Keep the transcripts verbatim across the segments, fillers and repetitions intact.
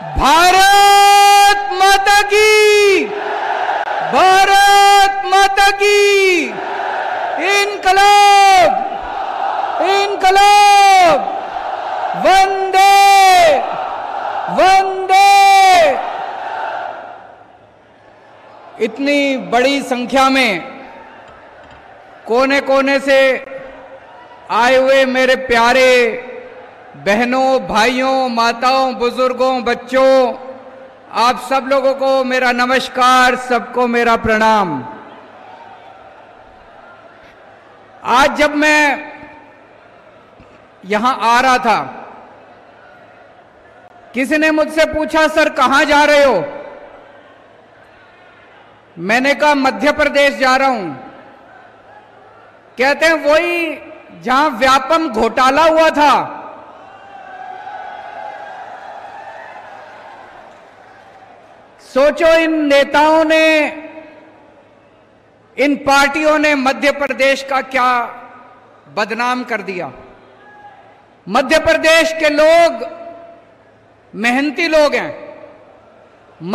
भारत माता की, भारत माता की, इनकलाब इनकलाब, वंदे वंदे। इतनी बड़ी संख्या में कोने कोने से आए हुए मेरे प्यारे बहनों, भाइयों, माताओं, बुजुर्गों, बच्चों, आप सब लोगों को मेरा नमस्कार, सबको मेरा प्रणाम। आज जब मैं यहां आ रहा था, किसी ने मुझसे पूछा, सर कहां जा रहे हो? मैंने कहा मध्य प्रदेश जा रहा हूं। कहते हैं वही जहां व्यापम घोटाला हुआ था। सोचो, इन नेताओं ने, इन पार्टियों ने मध्य प्रदेश का क्या बदनाम कर दिया। मध्य प्रदेश के लोग मेहनती लोग हैं,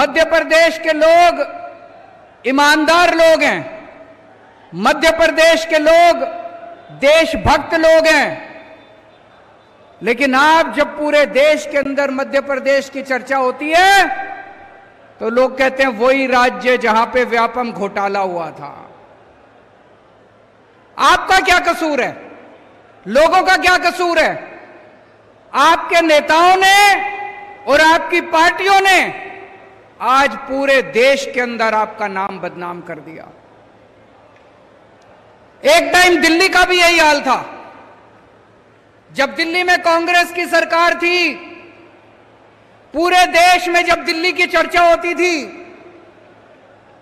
मध्य प्रदेश के लोग ईमानदार लोग हैं, मध्य प्रदेश के लोग देशभक्त लोग हैं। लेकिन आप जब पूरे देश के अंदर मध्य प्रदेश की चर्चा होती है तो लोग कहते हैं वही राज्य जहां पे व्यापम घोटाला हुआ था। आपका क्या कसूर है? लोगों का क्या कसूर है? आपके नेताओं ने और आपकी पार्टियों ने आज पूरे देश के अंदर आपका नाम बदनाम कर दिया। एक टाइम दिल्ली का भी यही हाल था। जब दिल्ली में कांग्रेस की सरकार थी, पूरे देश में जब दिल्ली की चर्चा होती थी,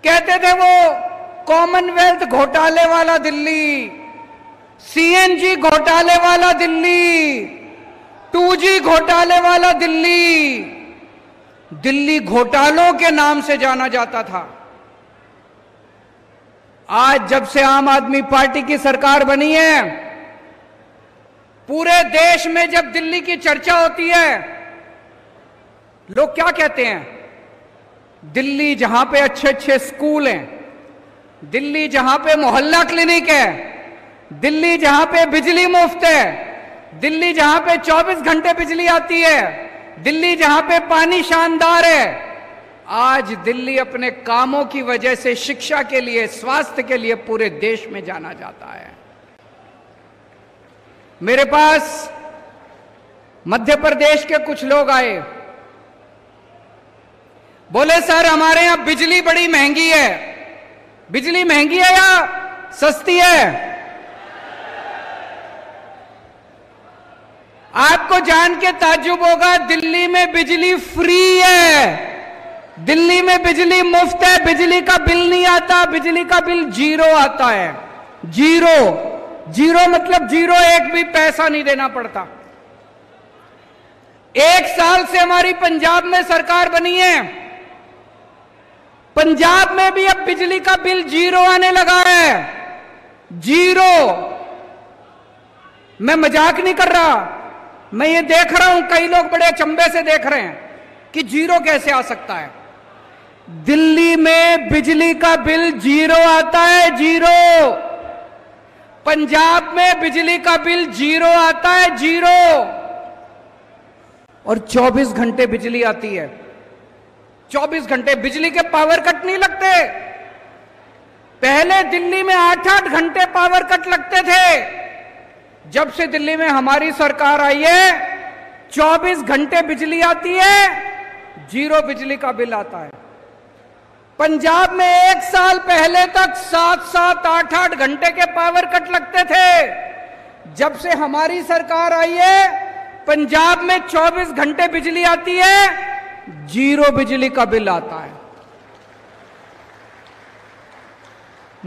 कहते थे वो कॉमनवेल्थ घोटाले वाला दिल्ली, सीएनजी घोटाले वाला दिल्ली, टू जी घोटाले वाला दिल्ली। दिल्ली घोटालों के नाम से जाना जाता था। आज जब से आम आदमी पार्टी की सरकार बनी है, पूरे देश में जब दिल्ली की चर्चा होती है, लोग क्या कहते हैं? दिल्ली जहां पे अच्छे अच्छे स्कूल हैं, दिल्ली जहां पे मोहल्ला क्लिनिक है, दिल्ली जहां पे बिजली मुफ्त है, दिल्ली जहां पे चौबीस घंटे बिजली आती है, दिल्ली जहां पे पानी शानदार है। आज दिल्ली अपने कामों की वजह से शिक्षा के लिए, स्वास्थ्य के लिए पूरे देश में जाना जाता है। मेरे पास मध्य प्रदेश के कुछ लोग आए, बोले सर हमारे यहां बिजली बड़ी महंगी है। बिजली महंगी है या सस्ती है? आपको जान के ताज्जुब होगा, दिल्ली में बिजली फ्री है, दिल्ली में बिजली मुफ्त है, बिजली का बिल नहीं आता, बिजली का बिल जीरो आता है। जीरो जीरो मतलब जीरो, एक भी पैसा नहीं देना पड़ता। एक साल से हमारी पंजाब में सरकार बनी है, पंजाब में भी अब बिजली का बिल जीरो आने लगा है। जीरो। मैं मजाक नहीं कर रहा, मैं ये देख रहा हूं, कई लोग बड़े अचंभे से देख रहे हैं कि जीरो कैसे आ सकता है। दिल्ली में बिजली का बिल जीरो आता है, जीरो। पंजाब में बिजली का बिल जीरो आता है, जीरो। और चौबीस घंटे बिजली आती है, चौबीस घंटे। बिजली के पावर कट नहीं लगते। पहले दिल्ली में आठ आठ घंटे पावर कट लगते थे। जब से दिल्ली में हमारी सरकार आई है, चौबीस घंटे बिजली आती है, जीरो बिजली का बिल आता है। पंजाब में एक साल पहले तक सात सात आठ आठ घंटे के पावर कट लगते थे। जब से हमारी सरकार आई है, पंजाब में चौबीस घंटे बिजली आती है, जीरो बिजली का बिल आता है।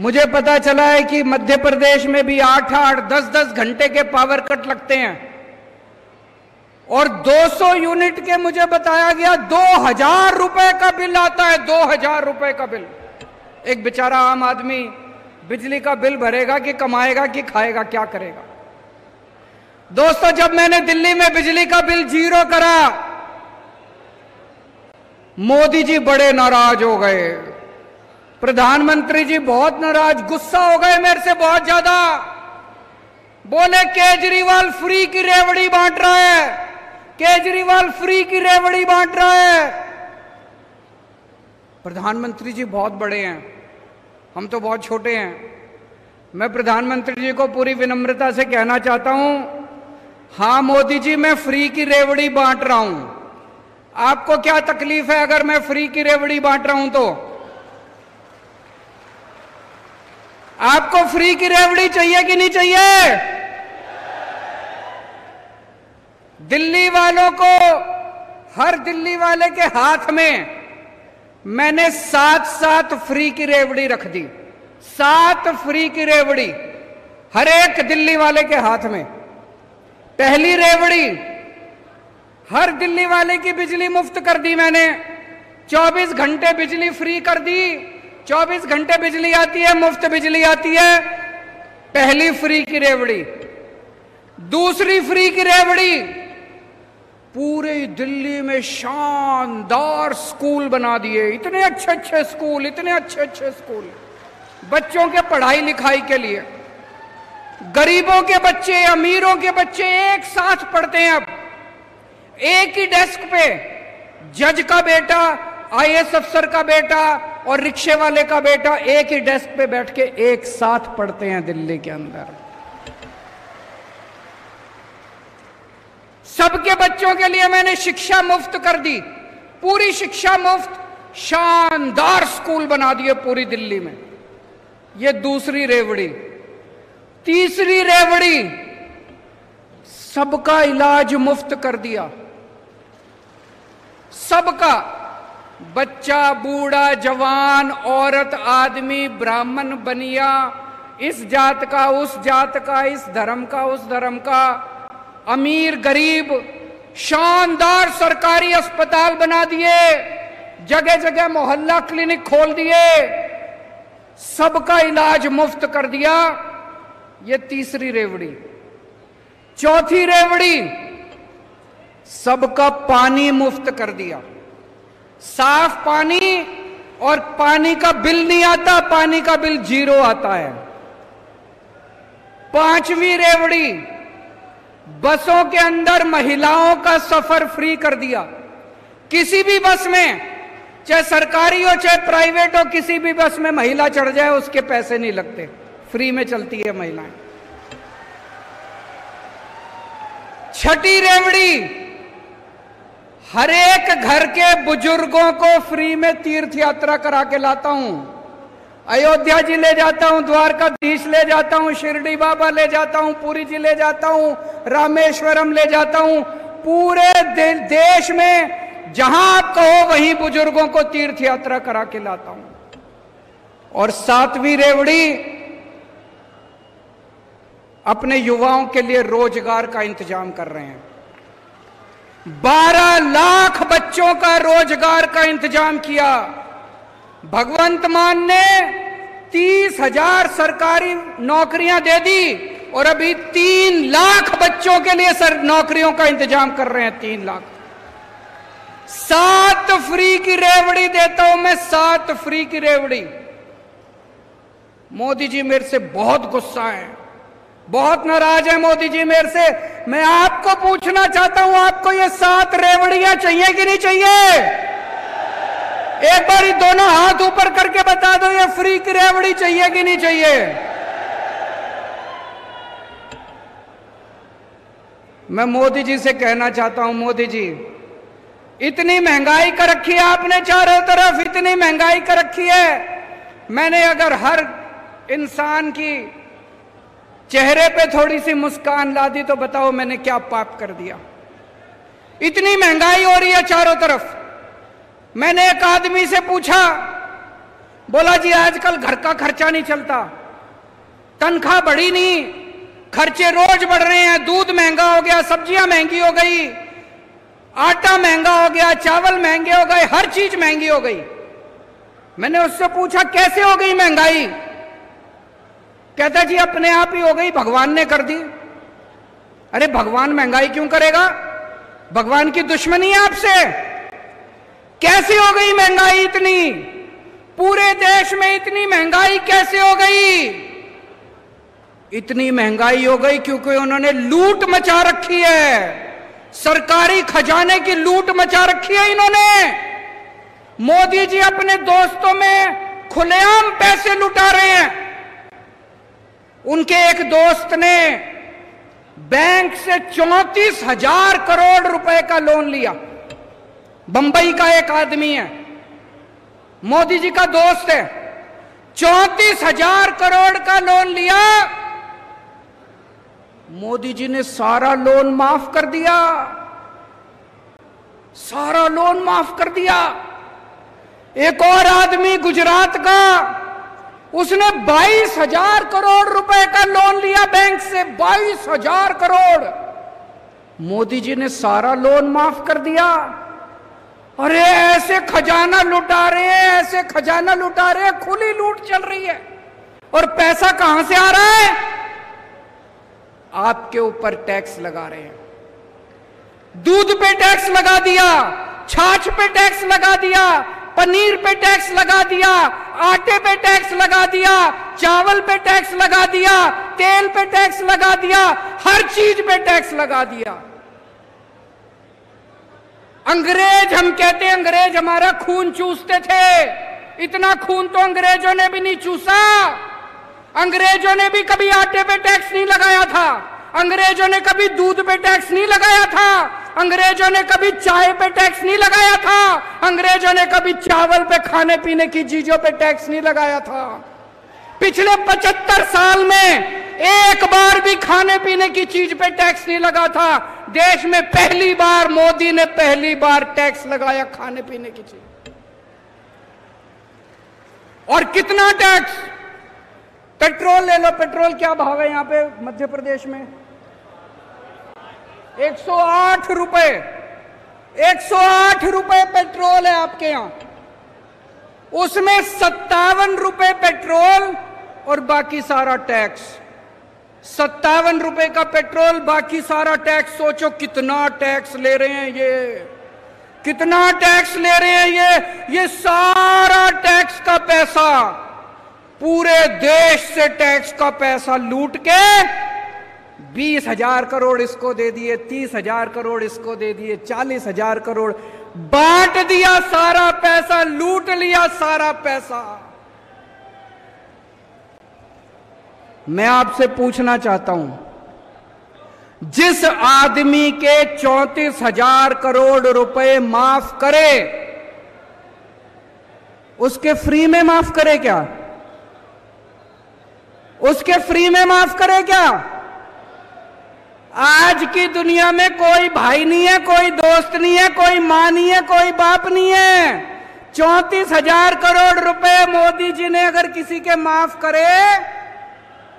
मुझे पता चला है कि मध्य प्रदेश में भी आठ आठ दस दस घंटे के पावर कट लगते हैं और दो सौ यूनिट के, मुझे बताया गया, दो हजार रुपए का बिल आता है। दो हजार रुपए का बिल। एक बेचारा आम आदमी बिजली का बिल भरेगा कि कमाएगा कि खाएगा, क्या करेगा? दोस्तों, जब मैंने दिल्ली में बिजली का बिल जीरो करा, मोदी जी बड़े नाराज हो गए, प्रधानमंत्री जी बहुत नाराज, गुस्सा हो गए मेरे से बहुत ज्यादा। बोले केजरीवाल फ्री की रेवड़ी बांट रहा है, केजरीवाल फ्री की रेवड़ी बांट रहा है। प्रधानमंत्री जी बहुत बड़े हैं, हम तो बहुत छोटे हैं। मैं प्रधानमंत्री जी को पूरी विनम्रता से कहना चाहता हूं, हां मोदी जी मैं फ्री की रेवड़ी बांट रहा हूं, आपको क्या तकलीफ है अगर मैं फ्री की रेवड़ी बांट रहा हूं तो? आपको फ्री की रेवड़ी चाहिए कि नहीं चाहिए? दिल्ली वालों को, हर दिल्ली वाले के हाथ में मैंने सात सात फ्री की रेवड़ी रख दी, सात फ्री की रेवड़ी हर एक दिल्ली वाले के हाथ में। पहली रेवड़ी हर दिल्ली वाले की बिजली मुफ्त कर दी मैंने, चौबीस घंटे बिजली फ्री कर दी, चौबीस घंटे बिजली आती है, मुफ्त बिजली आती है, पहली फ्री की रेवड़ी। दूसरी फ्री की रेवड़ी, पूरे दिल्ली में शानदार स्कूल बना दिए, इतने अच्छे अच्छे स्कूल, इतने अच्छे अच्छे स्कूल बच्चों के पढ़ाई लिखाई के लिए। गरीबों के बच्चे, अमीरों के बच्चे एक साथ पढ़ते हैं अब एक ही डेस्क पे। जज का बेटा, आई ए एस अफसर का बेटा और रिक्शे वाले का बेटा एक ही डेस्क पे बैठ के एक साथ पढ़ते हैं दिल्ली के अंदर। सबके बच्चों के लिए मैंने शिक्षा मुफ्त कर दी, पूरी शिक्षा मुफ्त, शानदार स्कूल बना दिए पूरी दिल्ली में। ये दूसरी रेवड़ी। तीसरी रेवड़ी, सबका इलाज मुफ्त कर दिया, सबका, बच्चा बूढ़ा जवान औरत आदमी, ब्राह्मण बनिया, इस जात का उस जात का, इस धर्म का उस धर्म का, अमीर गरीब, शानदार सरकारी अस्पताल बना दिए, जगह जगह मोहल्ला क्लिनिक खोल दिए, सबका इलाज मुफ्त कर दिया। ये तीसरी रेवड़ी। चौथी रेवड़ी, सबका पानी मुफ्त कर दिया, साफ पानी, और पानी का बिल नहीं आता, पानी का बिल जीरो आता है। पांचवी रेवड़ी, बसों के अंदर महिलाओं का सफर फ्री कर दिया, किसी भी बस में, चाहे सरकारी हो चाहे प्राइवेट हो, किसी भी बस में महिला चढ़ जाए उसके पैसे नहीं लगते, फ्री में चलती है महिलाएं। छठी रेवड़ी, हर एक घर के बुजुर्गों को फ्री में तीर्थ यात्रा करा के लाता हूं, अयोध्या जी ले जाता हूं, द्वारकाधीश ले जाता हूं, शिरडी बाबा ले जाता हूं, पुरी जी ले जाता हूं, रामेश्वरम ले जाता हूं। पूरे देश में जहां आप कहो वहीं बुजुर्गों को तीर्थ यात्रा करा के लाता हूं। और सातवीं रेवड़ी, अपने युवाओं के लिए रोजगार का इंतजाम कर रहे हैं, बारह लाख बच्चों का रोजगार का इंतजाम किया। भगवंत मान ने तीस हजार सरकारी नौकरियां दे दी और अभी तीन लाख बच्चों के लिए सर नौकरियों का इंतजाम कर रहे हैं, तीन लाख। सात फ्री की रेवड़ी देता हूं मैं, सात फ्री की रेवड़ी। मोदी जी मेरे से बहुत गुस्सा है, बहुत नाराज है मोदी जी मेरे से। मैं आपको पूछना चाहता हूं, आपको ये सात रेवड़ियां चाहिए कि नहीं चाहिए? एक बार दोनों हाथ ऊपर करके बता दो, ये फ्री की रेवड़ी चाहिए कि नहीं चाहिए? मैं मोदी जी से कहना चाहता हूं, मोदी जी इतनी महंगाई कर रखी है आपने, चारों तरफ इतनी महंगाई कर रखी है। मैंने अगर हर इंसान की चेहरे पे थोड़ी सी मुस्कान ला दी तो बताओ मैंने क्या पाप कर दिया? इतनी महंगाई हो रही है चारों तरफ। मैंने एक आदमी से पूछा, बोला जी आजकल घर का खर्चा नहीं चलता, तनख्वाह बढ़ी नहीं, खर्चे रोज बढ़ रहे हैं, दूध महंगा हो गया, सब्जियां महंगी हो गई, आटा महंगा हो गया, चावल महंगे हो गए, हर चीज महंगी हो गई। मैंने उससे पूछा कैसे हो गई महंगाई? कहता जी अपने आप ही हो गई, भगवान ने कर दी। अरे भगवान महंगाई क्यों करेगा? भगवान की दुश्मनी है आपसे? कैसे हो गई महंगाई इतनी? पूरे देश में इतनी महंगाई कैसे हो गई? इतनी महंगाई हो गई क्योंकि उन्होंने लूट मचा रखी है, सरकारी खजाने की लूट मचा रखी है इन्होंने। मोदी जी अपने दोस्तों में खुलेआम पैसे लुटा रहे हैं। उनके एक दोस्त ने बैंक से चौंतीस हजार करोड़ रुपए का लोन लिया, बंबई का एक आदमी है, मोदी जी का दोस्त है। चौंतीस हजार करोड़ का लोन लिया, मोदी जी ने सारा लोन माफ कर दिया, सारा लोन माफ कर दिया। एक और आदमी गुजरात का, उसने बाईस हजार करोड़ रुपए का लोन लिया बैंक से, बाईस हजार करोड़, मोदी जी ने सारा लोन माफ कर दिया। अरे ऐसे खजाना लुटा रहे हैं, ऐसे खजाना लुटा रहे हैं, खुली लूट चल रही है। और पैसा कहां से आ रहा है? आपके ऊपर टैक्स लगा रहे हैं। दूध पे टैक्स लगा दिया, छाछ पे टैक्स लगा दिया, पनीर पे टैक्स लगा दिया, आटे पे टैक्स लगा दिया, चावल पे टैक्स लगा दिया, तेल पे टैक्स लगा दिया, हर चीज पे टैक्स लगा दिया। अंग्रेज, हम कहते हैं अंग्रेज हमारा खून चूसते थे, इतना खून तो अंग्रेजों ने भी नहीं चूसा। अंग्रेजों ने भी कभी आटे पे टैक्स नहीं लगाया था, अंग्रेजों ने कभी दूध पे टैक्स नहीं लगाया था, अंग्रेजों ने कभी चाय पे टैक्स नहीं लगाया था, अंग्रेजों ने कभी चावल पे, खाने पीने की चीजों पे टैक्स नहीं लगाया था। पिछले पचहत्तर साल में एक बार भी खाने पीने की चीज पे टैक्स नहीं लगा था। देश में पहली बार मोदी ने पहली बार टैक्स लगाया खाने पीने की चीज। और कितना टैक्स? पेट्रोल ले लो, पेट्रोल क्या भाव है यहां पे मध्य प्रदेश में? एक सौ आठ रुपए, एक सौ आठ रुपए पेट्रोल है आपके यहां, उसमें सत्तावन रुपए पेट्रोल और बाकी सारा टैक्स। सत्तावन रुपए का पेट्रोल, बाकी सारा टैक्स। सोचो कितना टैक्स ले रहे हैं ये, कितना टैक्स ले रहे हैं ये। ये सारा टैक्स का पैसा, पूरे देश से टैक्स का पैसा लूट के बीस हजार करोड़ इसको दे दिए, तीस हजार करोड़ इसको दे दिए, चालीस हजार करोड़ बांट दिया, सारा पैसा लूट लिया, सारा पैसा। मैं आपसे पूछना चाहता हूं, जिस आदमी के चौंतीस हजार करोड़ रुपए माफ करे, उसके फ्री में माफ करे क्या? उसके फ्री में माफ करे क्या? आज की दुनिया में कोई भाई नहीं है, कोई दोस्त नहीं है, कोई मां नहीं है, कोई बाप नहीं है। चौंतीस हजार करोड़ रुपए मोदी जी ने अगर किसी के माफ करे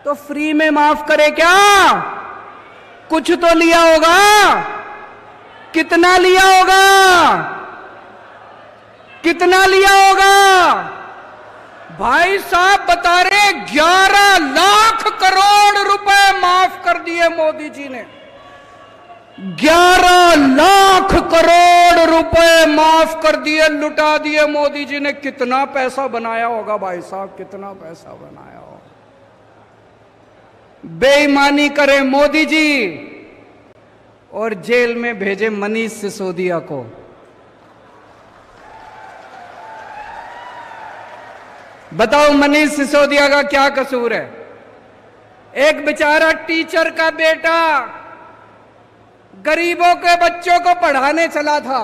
तो फ्री में माफ करे क्या? कुछ तो लिया होगा, कितना लिया होगा, कितना लिया होगा? भाई साहब बता रहे ग्यारह लाख करोड़ रुपए माफ कर दिए मोदी जी ने, ग्यारह लाख करोड़ रुपए माफ कर दिए, लुटा दिए मोदी जी ने। कितना पैसा बनाया होगा भाई साहब, कितना पैसा बनाया होगा। बेईमानी करे मोदी जी और जेल में भेजे मनीष सिसोदिया को। बताओ मनीष सिसोदिया का क्या कसूर है? एक बेचारा टीचर का बेटा गरीबों के बच्चों को पढ़ाने चला था।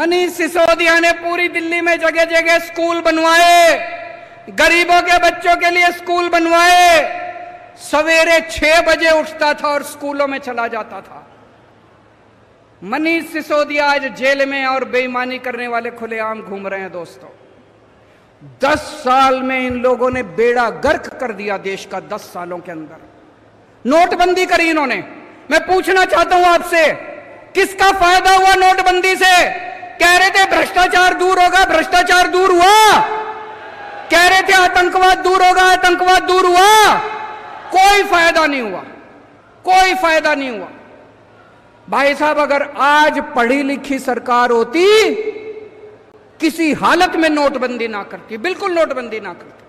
मनीष सिसोदिया ने पूरी दिल्ली में जगह जगह स्कूल बनवाए, गरीबों के बच्चों के लिए स्कूल बनवाए। सवेरे छह बजे उठता था और स्कूलों में चला जाता था। मनीष सिसोदिया आज जेल में और बेईमानी करने वाले खुलेआम घूम रहे हैं। दोस्तों, दस साल में इन लोगों ने बेड़ा गर्क कर दिया देश का। दस सालों के अंदर नोटबंदी करी इन्होंने। मैं पूछना चाहता हूं आपसे, किसका फायदा हुआ नोटबंदी से? कह रहे थे भ्रष्टाचार दूर होगा, भ्रष्टाचार दूर हुआ। कह रहे थे आतंकवाद दूर होगा, आतंकवाद दूर हुआ। कोई फायदा नहीं हुआ, कोई फायदा नहीं हुआ। भाई साहब, अगर आज पढ़ी लिखी सरकार होती किसी हालत में नोटबंदी ना करती, बिल्कुल नोटबंदी ना करती।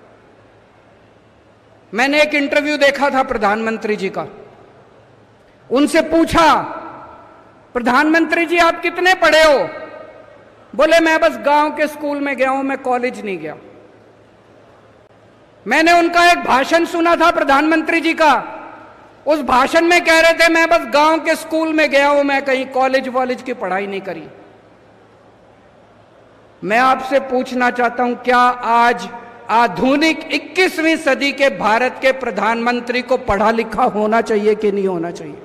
मैंने एक इंटरव्यू देखा था प्रधानमंत्री जी का, उनसे पूछा प्रधानमंत्री जी आप कितने पढ़े हो? बोले मैं बस गांव के स्कूल में गया हूं, मैं कॉलेज नहीं गया। मैंने उनका एक भाषण सुना था प्रधानमंत्री जी का, उस भाषण में कह रहे थे मैं बस गांव के स्कूल में गया हूं, मैं कहीं कॉलेज वॉलेज की पढ़ाई नहीं करी। मैं आपसे पूछना चाहता हूं, क्या आज आधुनिक इक्कीसवीं सदी के भारत के प्रधानमंत्री को पढ़ा लिखा होना चाहिए कि नहीं होना चाहिए?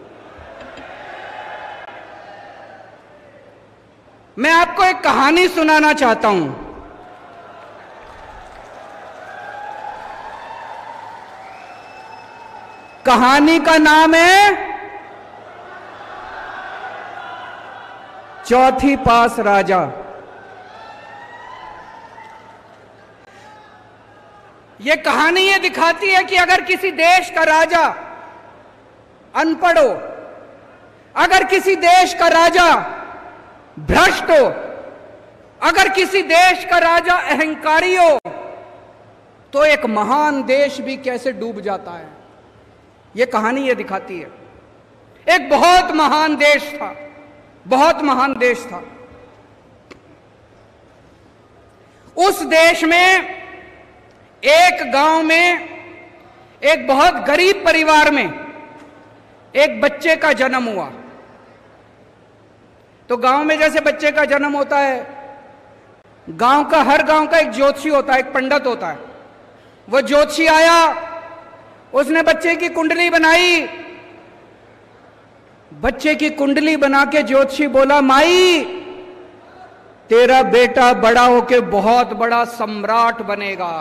मैं आपको एक कहानी सुनाना चाहता हूं। कहानी का नाम है चौथी पास राजा। यह कहानी यह दिखाती है कि अगर किसी देश का राजा अनपढ़ हो, अगर किसी देश का राजा भ्रष्ट हो, अगर किसी देश का राजा अहंकारी हो, तो एक महान देश भी कैसे डूब जाता है। यह कहानी यह दिखाती है। एक बहुत महान देश था, बहुत महान देश था। उस देश में एक गांव में एक बहुत गरीब परिवार में एक बच्चे का जन्म हुआ। तो गांव में जैसे बच्चे का जन्म होता है, गांव का हर गांव का एक ज्योतिषी होता है, एक पंडित होता है। वह ज्योतिषी आया, उसने बच्चे की कुंडली बनाई। बच्चे की कुंडली बना के ज्योतिषी बोला, माई तेरा बेटा बड़ा होके बहुत बड़ा सम्राट बनेगा।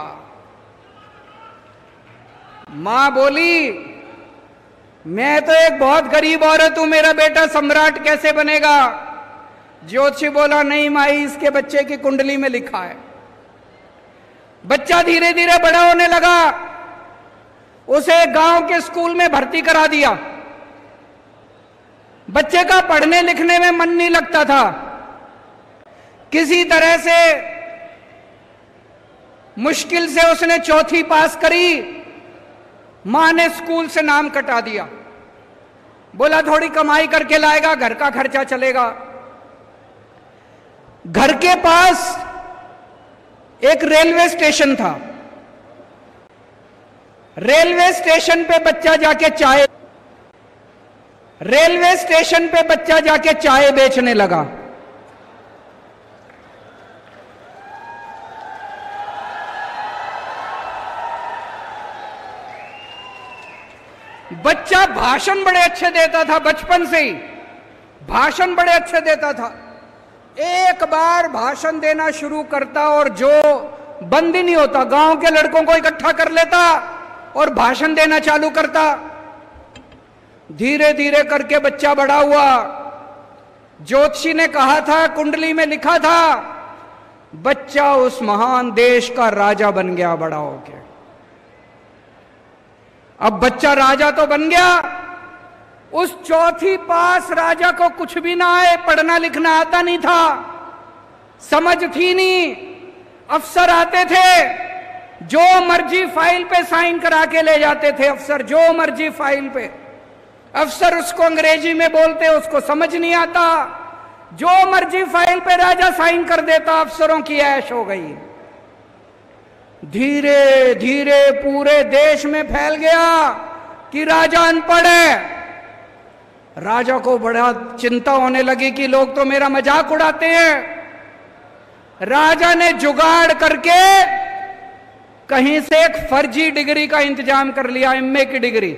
मां बोली, मैं तो एक बहुत गरीब औरत हूं, मेरा बेटा सम्राट कैसे बनेगा? ज्योतिषी बोला, नहीं माई, इसके बच्चे की कुंडली में लिखा है। बच्चा धीरे धीरे बड़ा होने लगा, उसे गांव के स्कूल में भर्ती करा दिया। बच्चे का पढ़ने लिखने में मन नहीं लगता था। किसी तरह से मुश्किल से उसने चौथी पास करी। मां ने स्कूल से नाम कटा दिया, बोला थोड़ी कमाई करके लाएगा, घर का खर्चा चलेगा। घर के पास एक रेलवे स्टेशन था। रेलवे स्टेशन पे बच्चा जाके चाय रेलवे स्टेशन पे बच्चा जाके चाय बेचने लगा। बच्चा भाषण बड़े अच्छे देता था, बचपन से ही भाषण बड़े अच्छे देता था। एक बार भाषण देना शुरू करता और जो बंद ही नहीं होता, गांव के लड़कों को इकट्ठा कर लेता और भाषण देना चालू करता। धीरे धीरे करके बच्चा बड़ा हुआ। ज्योतिषी ने कहा था, कुंडली में लिखा था, बच्चा उस महान देश का राजा बन गया बड़ा होके। अब बच्चा राजा तो बन गया। उस चौथी पास राजा को कुछ भी ना आए, पढ़ना लिखना आता नहीं था, समझ थी नहीं। अफसर आते थे, जो मर्जी फाइल पे साइन करा के ले जाते थे। अफसर जो मर्जी फाइल पे अफसर उसको अंग्रेजी में बोलते, उसको समझ नहीं आता। जो मर्जी फाइल पे राजा साइन कर देता। अफसरों की ऐश हो गई। धीरे धीरे पूरे देश में फैल गया कि राजा अनपढ़ है। राजा को बड़ा चिंता होने लगी कि लोग तो मेरा मजाक उड़ाते हैं। राजा ने जुगाड़ करके कहीं से एक फर्जी डिग्री का इंतजाम कर लिया, एमए की डिग्री।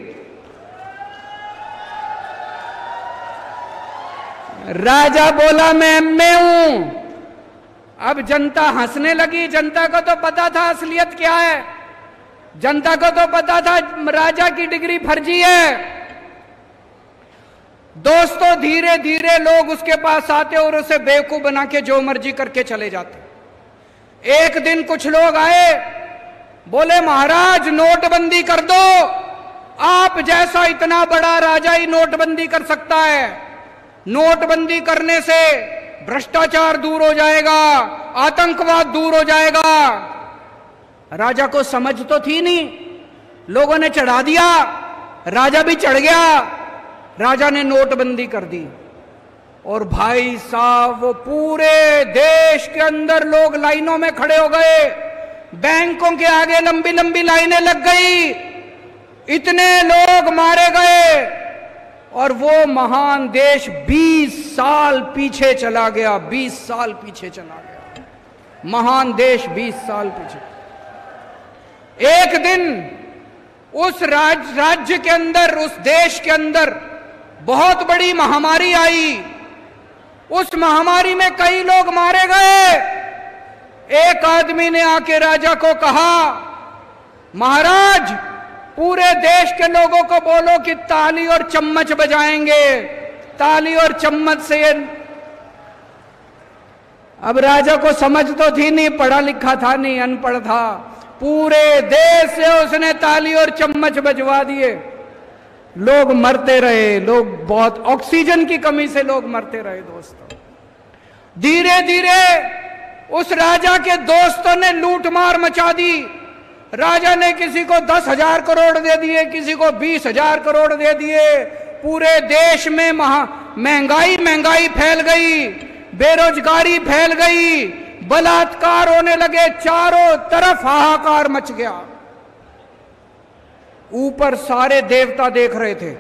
राजा बोला, मैं एमए हूं। अब जनता हंसने लगी। जनता को तो पता था असलियत क्या है, जनता को तो पता था राजा की डिग्री फर्जी है। दोस्तों, धीरे धीरे लोग उसके पास आते और उसे बेवकूफ बना के जो मर्जी करके चले जाते। एक दिन कुछ लोग आए, बोले महाराज नोटबंदी कर दो, आप जैसा इतना बड़ा राजा ही नोटबंदी कर सकता है। नोटबंदी करने से भ्रष्टाचार दूर हो जाएगा, आतंकवाद दूर हो जाएगा। राजा को समझ तो थी नहीं, लोगों ने चढ़ा दिया, राजा भी चढ़ गया, राजा ने नोटबंदी कर दी। और भाई साहब वो पूरे देश के अंदर लोग लाइनों में खड़े हो गए, बैंकों के आगे लंबी लंबी लाइनें लग गई, इतने लोग मारे गए और वो महान देश बीस साल पीछे चला गया। बीस साल पीछे चला गया महान देश, बीस साल पीछे। एक दिन उस राज, राज्य के अंदर, उस देश के अंदर बहुत बड़ी महामारी आई। उस महामारी में कई लोग मारे गए। एक आदमी ने आके राजा को कहा, महाराज पूरे देश के लोगों को बोलो कि ताली और चम्मच बजाएंगे, ताली और चम्मच से। अब राजा को समझ तो थी नहीं, पढ़ा लिखा था नहीं, अनपढ़ था। पूरे देश से उसने ताली और चम्मच बजवा दिए। लोग मरते रहे, लोग बहुत, ऑक्सीजन की कमी से लोग मरते रहे। दोस्तों धीरे धीरे उस राजा के दोस्तों ने लूटमार मचा दी। राजा ने किसी को दस हजार करोड़ दे दिए, किसी को बीस हजार करोड़ दे दिए। पूरे देश में महा महंगाई महंगाई फैल गई, बेरोजगारी फैल गई, बलात्कार होने लगे, चारों तरफ हाहाकार मच गया। ऊपर सारे देवता देख रहे थे,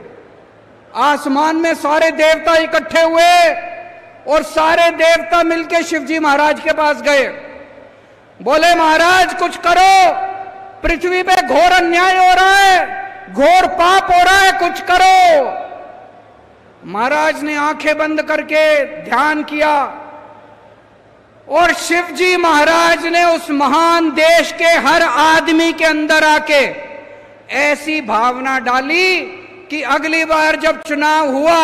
आसमान में सारे देवता इकट्ठे हुए और सारे देवता मिलके शिवजी महाराज के पास गए। बोले महाराज कुछ करो, पृथ्वी पे घोर अन्याय हो रहा है, घोर पाप हो रहा है, कुछ करो। महाराज ने आंखें बंद करके ध्यान किया और शिवजी महाराज ने उस महान देश के हर आदमी के अंदर आके ऐसी भावना डाली कि अगली बार जब चुनाव हुआ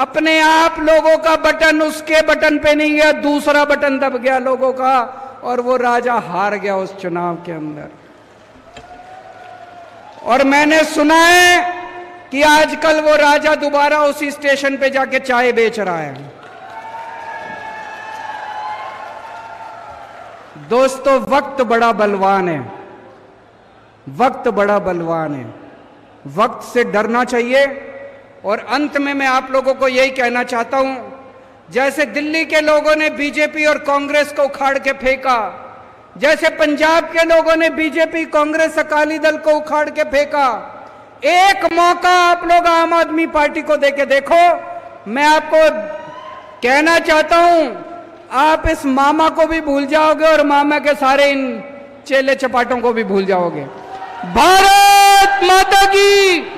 अपने आप लोगों का बटन उसके बटन पे नहीं गया, दूसरा बटन दब गया लोगों का और वो राजा हार गया उस चुनाव के अंदर। और मैंने सुना है कि आजकल वो राजा दोबारा उसी स्टेशन पे जाके चाय बेच रहा है। दोस्तों वक्त बड़ा बलवान है, वक्त बड़ा बलवान है, वक्त से डरना चाहिए। और अंत में मैं आप लोगों को यही कहना चाहता हूं, जैसे दिल्ली के लोगों ने बीजेपी और कांग्रेस को उखाड़ के फेंका, जैसे पंजाब के लोगों ने बीजेपी, कांग्रेस, अकाली दल को उखाड़ के फेंका, एक मौका आप लोग आम आदमी पार्टी को देके देखो। मैं आपको कहना चाहता हूं, आप इस मामा को भी भूल जाओगे और मामा के सारे इन चेले चपाटों को भी भूल जाओगे। भारत माता की।